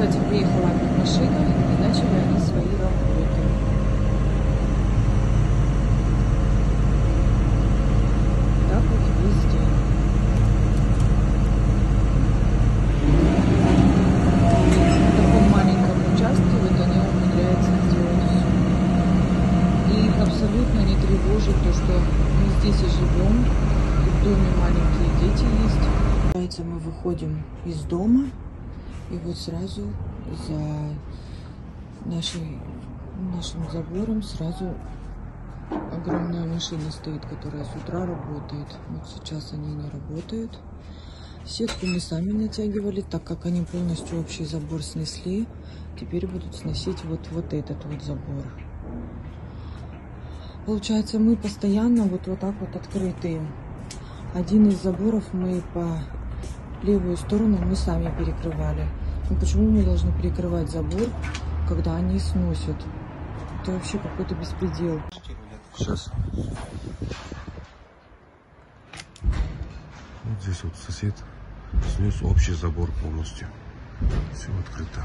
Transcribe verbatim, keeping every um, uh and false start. Кстати, приехала опять машина, и начали они свои работы. Так вот везде. На таком маленьком участке вот они умудряются сделать все. И их абсолютно не тревожит то, что мы здесь и живем, и в доме маленькие дети есть. Получается, мы выходим из дома. И вот сразу за нашей, нашим забором сразу огромная машина стоит, которая с утра работает. Вот сейчас они не работают. Сетку мы сами натягивали, так как они полностью общий забор снесли. Теперь будут сносить вот, вот этот вот забор. Получается, мы постоянно вот, вот так вот открытые. Один из заборов мы по... левую сторону мы сами перекрывали. Но почему мы должны перекрывать забор, когда они сносят? Это вообще какой-то беспредел. Сейчас. Вот здесь вот сосед снес общий забор полностью. Все открыто.